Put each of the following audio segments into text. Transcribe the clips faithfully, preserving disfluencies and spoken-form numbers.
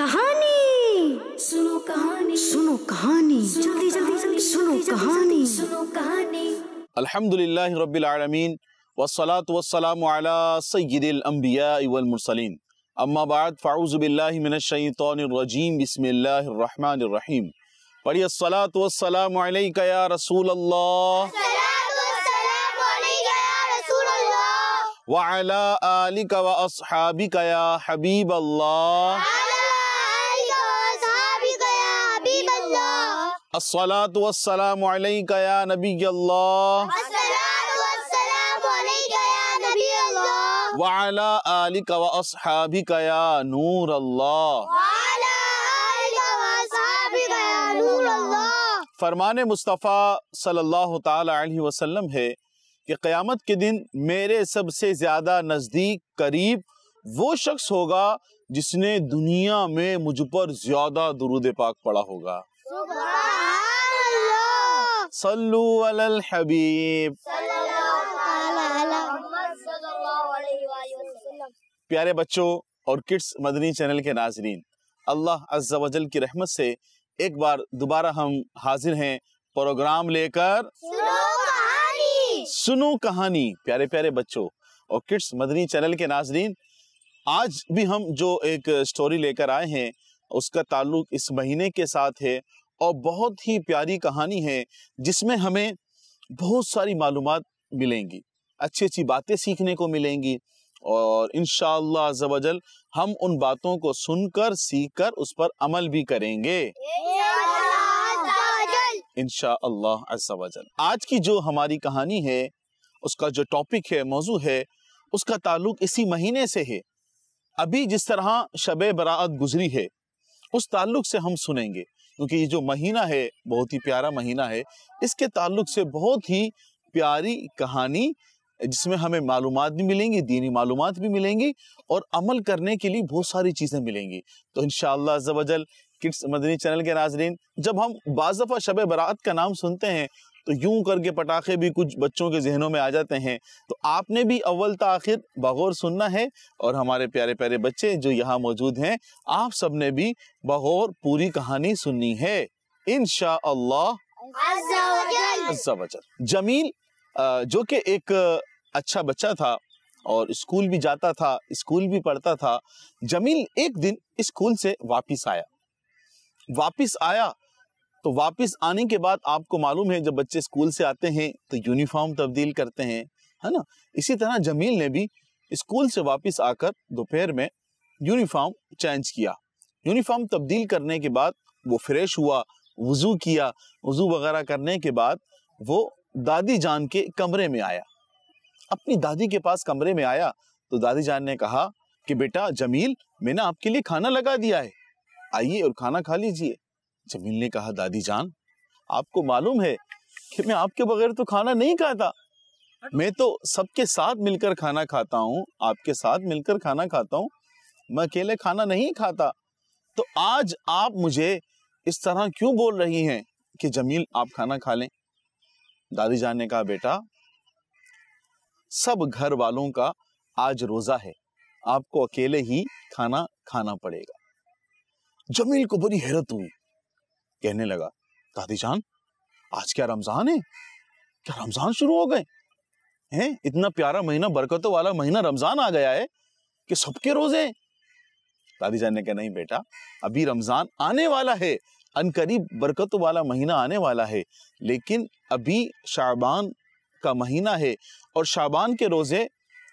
कहानी सुनो कहानी सुनो कहानी जल्दी जल्दी जल्दी सुनो कहानी सुनो कहानी। अल्हम्दुलिल्लाहि रब्बिल आलमीन वस्सलातु वस्सलामु अला सय्यिदिल अंबिया वल मुरसलीन अम्मा बाद फ़ाऊज़ु बिल्लाहि मिनश शैतानिर रजीम बिस्मिल्लाहिर रहमानिर रहीम। पढ़िए अस्सलातु वस्सलामु अलैका या रसूल अल्लाह व अला आलिका व अस्हाबिका या हबीब अल्लाह। अस्सलातु वस्सलामु अलैका या नबी अल्लाह वाला आलिका व अस्हाबिका या नूर अल्लाह। फरमान मुस्तफ़ा सल्लल्लाहु ताला अलैहि वसल्लम है कि क़यामत के दिन मेरे सबसे ज़्यादा नज़दीक करीब वो शख्स होगा जिसने दुनिया में मुझ पर ज़्यादा दुरूद पाक पढ़ा होगा। सल्लू अलल हबीब प्यारे बच्चों और किड्स मदनी चैनल के नाजरीन, अल्लाह अज़्ज़ा वजल की रहमत से एक बार दोबारा हम हाजिर हैं प्रोग्राम लेकर सुनो कहानी सुनो कहानी। प्यारे प्यारे बच्चों और किड्स मदनी चैनल के नाजरीन, आज भी हम जो एक स्टोरी लेकर आए हैं उसका ताल्लुक इस महीने के साथ है और बहुत ही प्यारी कहानी है जिसमें हमें बहुत सारी मालूमात मिलेंगी, अच्छी अच्छी बातें सीखने को मिलेंगी और इंशाअल्लाह अज़्ज़ा वजल हम उन बातों को सुनकर सीख कर उस पर अमल भी करेंगे इंशाअल्लाह अज़्ज़ा वजल। आज की जो हमारी कहानी है उसका जो टॉपिक है, मौजू है, उसका ताल्लुक इसी महीने से है। अभी जिस तरह शबे बरात गुजरी है उस ताल्लुक से हम सुनेंगे क्योंकि ये जो महीना है बहुत ही प्यारा महीना है, इसके ताल्लुक से बहुत ही प्यारी कहानी जिसमें हमें मालूमात भी मिलेंगी, दीनी मालूमात भी मिलेंगी और अमल करने के लिए बहुत सारी चीज़ें मिलेंगी। तो इंशाअल्लाह अज़्ज़ा वजल किड्स मदनी चैनल के नाजरीन, जब हम बाज़ दफ़ा शब बरात का नाम सुनते हैं तो यूं करके पटाखे भी कुछ बच्चों के जहनों में आ जाते हैं, तो आपने भी अव्वल ता आखिर बग़ौर सुनना है और हमारे प्यारे प्यारे बच्चे जो यहाँ मौजूद हैं आप सब ने भी बग़ौर पूरी कहानी सुननी है इंशाअल्लाह अज़्ज़ा वजल। जमील जो कि एक अच्छा बच्चा था और स्कूल भी जाता था, स्कूल भी पढ़ता था। जमील एक दिन स्कूल से वापस आया, वापस आया तो वापस आने के बाद आपको मालूम है जब बच्चे स्कूल से आते हैं तो यूनिफॉर्म तब्दील करते हैं, है ना। इसी तरह जमील ने भी स्कूल से वापस आकर दोपहर में यूनिफॉर्म चेंज किया। यूनिफॉर्म तब्दील करने के बाद वो फ्रेश हुआ, वज़ू किया, वज़ू वगैरह करने के बाद वो दादी जान के कमरे में आया, अपनी दादी के पास कमरे में आया तो दादी जान ने कहा कि बेटा जमील, मैंने आपके लिए खाना लगा दिया है, आइए और खाना खा लीजिए। जमील ने कहा दादी जान, आपको मालूम है कि मैं आपके बगैर तो खाना नहीं खाता, मैं तो सबके साथ मिलकर खाना खाता हूँ, आपके साथ मिलकर खाना खाता हूँ, मैं अकेले खाना नहीं खाता, तो आज आप मुझे इस तरह क्यों बोल रही हैं कि जमील आप खाना खा लें। दादी जान ने कहा बेटा, सब घर वालों का आज रोज़ा है, आपको अकेले ही खाना खाना पड़ेगा। जमील को बड़ी हैरत हुई, कहने लगा दादी जान आज क्या रमज़ान है, क्या रमज़ान शुरू हो गए हैं, इतना प्यारा महीना, बरकतों वाला महीना रमज़ान आ गया है कि सबके रोज़े हैं। दादी जान ने कहा नहीं बेटा, अभी रमज़ान आने वाला है, अनकरीब बरकतों वाला महीना आने वाला है, लेकिन अभी शाबान का महीना है और शाबान के रोज़े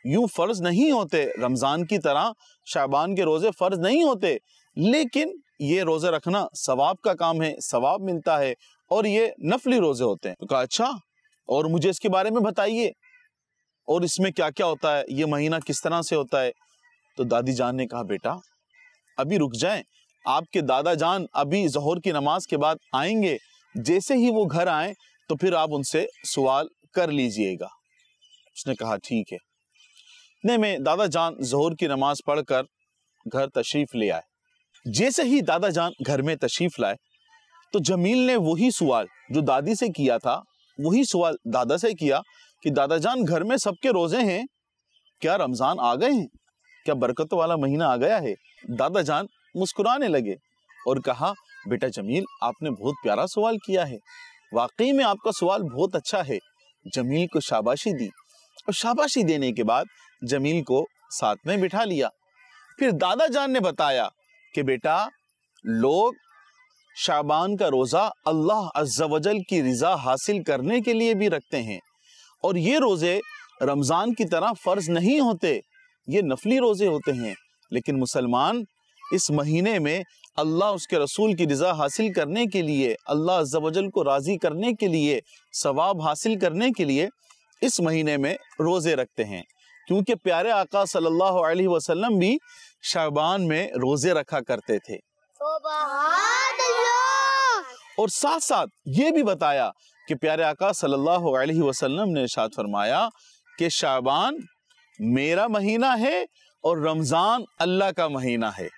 यूँ फ़र्ज़ नहीं होते, रमज़ान की तरह शाबान के रोज़े फ़र्ज़ नहीं होते, लेकिन ये रोज़े रखना सवाब का काम है, सवाब मिलता है और ये नफली रोज़े होते हैं। तो कहा अच्छा, और मुझे इसके बारे में बताइए और इसमें क्या क्या होता है, ये महीना किस तरह से होता है। तो दादी जान ने कहा बेटा अभी रुक जाएँ, आपके दादा जान अभी ज़ोहर की नमाज के बाद आएंगे, जैसे ही वो घर आए तो फिर आप उनसे सवाल कर लीजिएगा। उसने कहा ठीक है। इतने में दादा जान ज़ोहर की नमाज पढ़कर घर तशरीफ़ ले आए। जैसे ही दादा जान घर में तशरीफ़ लाए तो जमील ने वही सवाल जो दादी से किया था वही सवाल दादा से किया कि दादा जान घर में सबके रोज़े हैं, क्या रमज़ान आ गए हैं, क्या बरकतों वाला महीना आ गया है। दादा जान मुस्कुराने लगे और कहा, बेटा जमील, आपने बहुत प्यारा सवाल किया है, वाकई में आपका सवाल बहुत अच्छा है। जमील को शाबाशी दी और शाबाशी देने के बाद जमील को साथ में बिठा लिया। फिर दादा जान ने बताया कि बेटा, लोग शाबान का रोज़ा अल्लाह अज़्ज़ा वजल की रज़ा हासिल करने के लिए भी रखते हैं और ये रोज़े रमज़ान की तरह फ़र्ज़ नहीं होते, ये नफली रोज़े होते हैं। लेकिन मुसलमान इस महीने में अल्लाह उसके रसूल की रज़ा हासिल करने के लिए, अल्लाह अज़्ज़ा वजल को राज़ी करने के लिए, सवाब हासिल करने के लिए इस महीने में रोज़े रखते हैं, क्योंकि प्यारे आका सल्लल्लाहु अलैहि वसल्लम भी शाबान में रोज़े रखा करते थे। और साथ साथ ये भी बताया कि प्यारे आका सल्लल्लाहु अलैहि वसल्लम ने इरशाद फरमाया कि शाबान मेरा महीना है और रमज़ान अल्लाह का महीना है।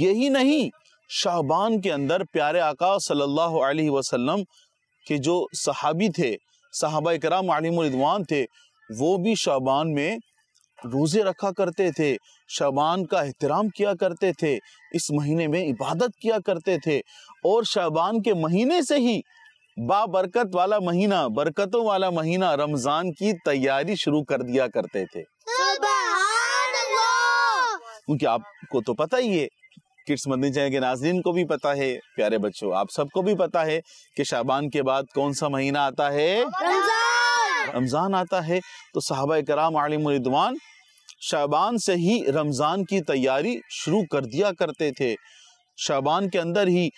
यही नहीं, शाबान के अंदर प्यारे आका सल्लल्लाहु अलैहि वसल्लम के जो सहाबी थे, सहाबा इकराम अलीमुल रिदवान थे, वो भी शाबान में रोज़े रखा करते थे, शाबान का एहतराम किया करते थे, इस महीने में इबादत किया करते थे। और शाबान के महीने से ही बाबरकत वाला महीना, बरकतों वाला महीना रमज़ान की तैयारी शुरू कर दिया करते थे। क्योंकि आपको तो पता ही है, किड्स मदनी चैनल के नाज़रीन को भी पता है, प्यारे बच्चों आप सबको भी पता है कि शाबान के बाद कौन सा महीना आता है? रमज़ान। रमज़ान आता है। तो सहाबा कराम आलिमुल रिदवान शाबान से ही रमज़ान की तैयारी शुरू कर दिया करते थे। शाबान के अंदर ही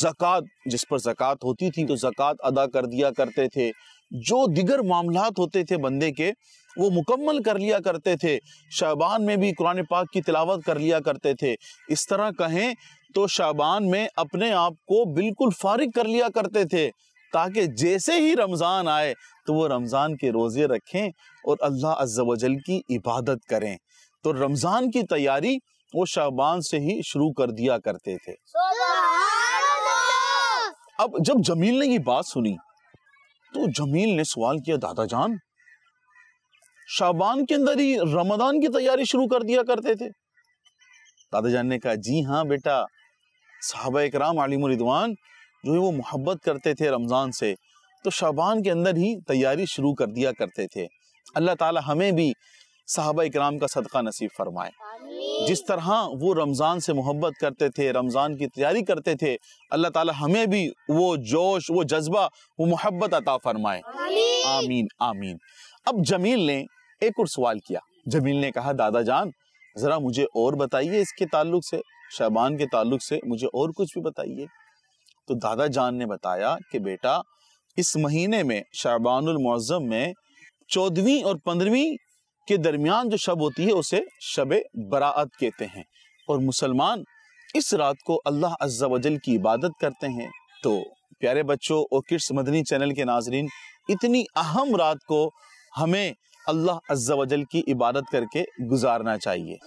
ज़कात, जिस पर ज़कात होती थी तो ज़कात अदा कर दिया करते थे, जो दिगर मामलात होते थे बंदे के वो मुकम्मल कर लिया करते थे। शाबान में भी कुरान पाक की तिलावत कर लिया करते थे। इस तरह कहें तो शाबान में अपने आप को बिल्कुल फारिग कर लिया करते थे, ताकि जैसे ही रमज़ान आए तो वो रमज़ान के रोज़े रखें और अल्लाह अज़्ज़ा वजल की इबादत करें। तो रमज़ान की तैयारी वो शाबान से ही शुरू कर दिया करते थे। अब जब जमील ने ये बात सुनी तो जमील ने सवाल किया, दादा जान, शाबान के अंदर ही रमज़ान की तैयारी शुरू कर दिया करते थे? दादा जान ने कहा, जी हाँ बेटा, सहाबा इकराम आलिमुल रिदवान जो है वो मोहब्बत करते थे रमज़ान से, तो शाबान के अंदर ही तैयारी शुरू कर दिया करते थे। अल्लाह ताला हमें भी सहाबा इकराम का सदका नसीब फरमाए। जिस तरह वो रमज़ान से मोहब्बत करते थे, रमज़ान की तैयारी करते थे, अल्लाह ताला हमें भी वो जोश, वो जज्बा, वो मोहब्बत अता फरमाए। आमीन आमीन। अब जमील ने एक और सवाल किया। जमील ने कहा, दादा जान, ज़रा मुझे और बताइए, इसके ताल्लुक से, शाबान के ताल्लुक से मुझे और कुछ भी बताइए। तो दादा जान ने बताया कि बेटा, इस महीने में शाबानुल मुअज़्ज़म में चौदहवीं और पंद्रहवीं के दरमियान जो शब होती है उसे शबे बराअत कहते हैं, और मुसलमान इस रात को अल्लाह अज़्ज़ा वजल की इबादत करते हैं। तो प्यारे बच्चों और किड्स मदनी चैनल के नाजरीन, इतनी अहम रात को हमें अल्लाह अज़्ज़ा वजल की इबादत करके गुजारना चाहिए।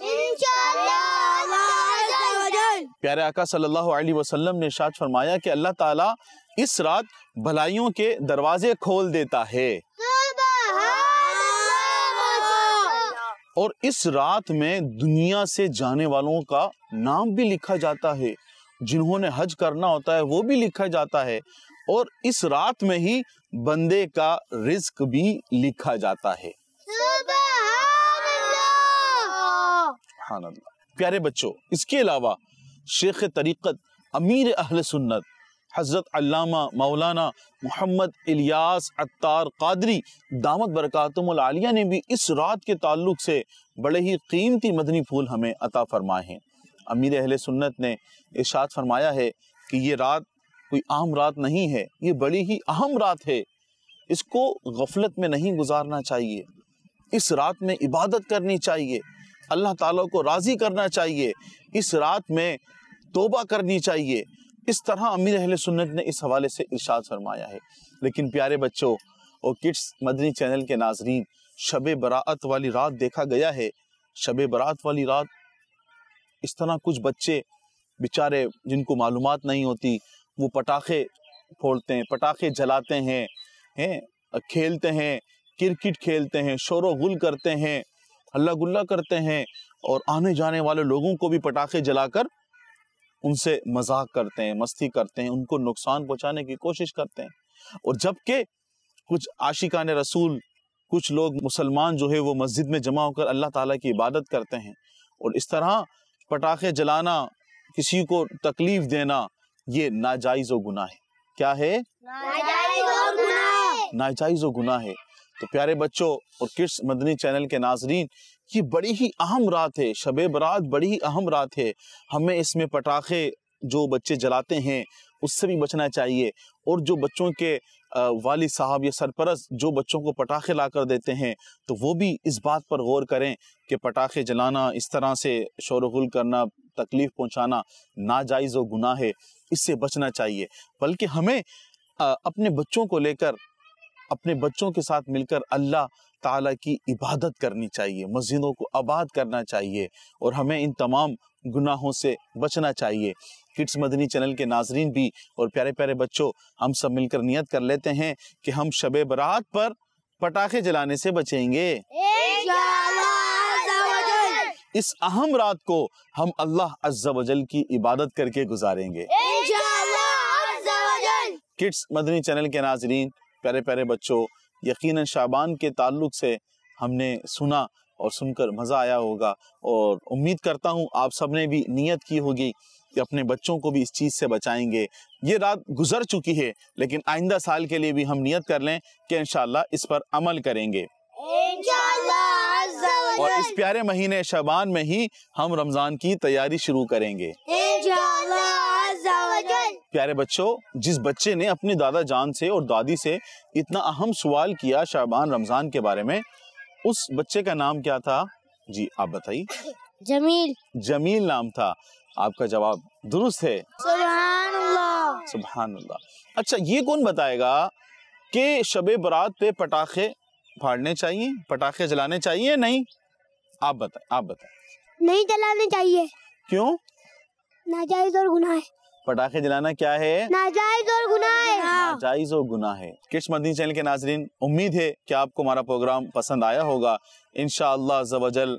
प्यारे आका सल्लल्लाहु अलैहि वसल्लम ने इरशाद फरमाया कि अल्लाह ताला इस रात भलाइयों के दरवाजे खोल देता है, और इस रात में दुनिया से जाने वालों का नाम भी लिखा जाता है, जिन्होंने हज करना होता है वो भी लिखा जाता है, और इस रात में ही बंदे का रिज्क भी लिखा जाता है। सुभान अल्लाह। प्यारे बच्चों, इसके अलावा शेख तरीक़त अमीर अहले सुन्नत हज़रत अल्लामा मौलाना मोहम्मद इलियास अत्तार क़ादरी दामत बरकातुहुल आलिया ने भी इस रात के ताल्लुक से बड़े ही कीमती मदनी फूल हमें अता फरमाए हैं। अमीर अहले सुन्नत ने इरशाद फरमाया है कि ये रात कोई आम रात नहीं है, ये बड़ी ही अहम रात है, इसको गफलत में नहीं गुजारना चाहिए। इस रात में इबादत करनी चाहिए, अल्लाह ताला को राज़ी करना चाहिए, इस रात में तौबा करनी चाहिए। इस तरह अमीर अहले सुन्नत ने इस हवाले से इरशाद फरमाया है। लेकिन प्यारे बच्चों और किड्स मदनी चैनल के नाजरीन, शब बराअत वाली रात देखा गया है, शब बराअत वाली रात इस तरह कुछ बच्चे बेचारे जिनको मालूमात नहीं होती वो पटाखे फोड़ते हैं, पटाखे जलाते हैं, हैं खेलते हैं, क्रिकेट खेलते हैं, शोर व गुल करते हैं, हल्ला गुल्ला करते हैं, और आने जाने वाले लोगों को भी पटाखे जलाकर उनसे मजाक करते हैं, मस्ती करते हैं, उनको नुकसान पहुंचाने की कोशिश करते हैं। और जबकि कुछ आशिकान रसूल, कुछ लोग मुसलमान जो है वो मस्जिद में जमा होकर अल्लाह ताला की इबादत करते हैं। और इस तरह पटाखे जलाना, किसी को तकलीफ देना, ये नाजायज़ और गुनाह है। क्या है? नाजायज़ और गुनाह है। नाजायज़ और गुनाह है। तो प्यारे बच्चों और किड्स मदनी चैनल के नाजरीन, ये बड़ी ही अहम रात है, शबे बरात बड़ी ही अहम रात है। हमें इसमें पटाखे जो बच्चे जलाते हैं उससे भी बचना चाहिए। और जो बच्चों के वाली साहब या सरपरस्त जो बच्चों को पटाखे ला कर देते हैं, तो वो भी इस बात पर गौर करें कि पटाखे जलाना, इस तरह से शोरगुल करना, तकलीफ़ पहुंचाना नाजायज़ और गुनाह है। इससे बचना चाहिए। बल्कि हमें अपने बच्चों को लेकर, अपने बच्चों के साथ मिलकर अल्लाह ताला की इबादत करनी चाहिए, मस्जिदों को आबाद करना चाहिए और हमें इन तमाम गुनाहों से बचना चाहिए। किड्स मदनी चैनल के नाजरीन भी और प्यारे प्यारे बच्चों, हम सब मिलकर नियत कर लेते हैं कि हम शबे बरात पर पटाखे जलाने से बचेंगे। इस अहम रात को हम अल्लाह अज़्ज़ा वजल की इबादत करके गुजारेंगे। किड्स मदनी चैनल के नाजरीन, प्यारे प्यारे बच्चों, यकीनन शाबान के ताल्लुक से हमने सुना और सुनकर मज़ा आया होगा और उम्मीद करता हूँ आप सब ने भी नियत की होगी कि अपने बच्चों को भी इस चीज़ से बचाएंगे। ये रात गुजर चुकी है, लेकिन आइंदा साल के लिए भी हम नियत कर लें कि इंशाल्लाह इस पर अमल करेंगे। और इस प्यारे महीने शाबान में ही हम रमज़ान की तैयारी शुरू करेंगे। प्यारे बच्चों, जिस बच्चे ने अपने दादा जान से और दादी से इतना अहम सवाल किया शाबान रमज़ान के बारे में, उस बच्चे का नाम क्या था जी? आप बताइए। जमील। जमील नाम था। आपका जवाब दुरुस्त है। सुभान अल्लाह, सुभान अल्लाह। अच्छा, ये कौन बताएगा कि शबे बरात पे पटाखे फाड़ने चाहिए, पटाखे जलाने चाहिए? नहीं, आप बताएं, आप बताएं। नहीं जलाने चाहिए। क्यों? नाजायज और गुनाह है। पटाखे जलाना क्या है? नाजायज और गुनाह है। नाजायज और गुनाह है। किड्स मदनी चैनल के नाजरीन, उम्मीद है कि आपको हमारा प्रोग्राम पसंद आया होगा। इंशाअल्लाह अज़्ज़ा वजल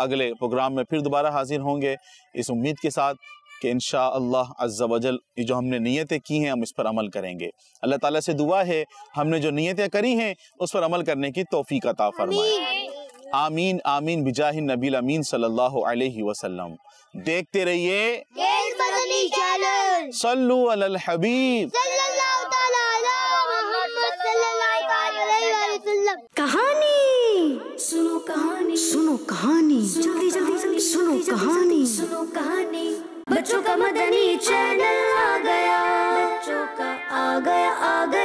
अगले प्रोग्राम में फिर दोबारा हाजिर होंगे, इस उम्मीद के साथ कि इंशाअल्लाह अज़्ज़ा वजल ये जो हमने नियतें की हैं हम इस पर अमल करेंगे। अल्लाह ताला से दुआ है हमने जो नियतें करी हैं उस पर अमल करने की तौफीक अता फरमाए। आमीन आमीन बिजाहि नबील अमीन सल्लल्लाहु अलैहि वसल्लम। देखते रहिए किड्स मदनी चैनल। सल्लू अलल हबीब सल्लल्लाहु तआला अलैहि मुहम्मद सल्लल्लाहु अलैहि वसल्लम। कहानी सुनो, कहानी सुनो, कहानी जल्दी जल्दी सुनो, कहानी सुनो, कहानी बच्चों का मदनी चैनल आ गया, बच्चों का आ गया आ गया।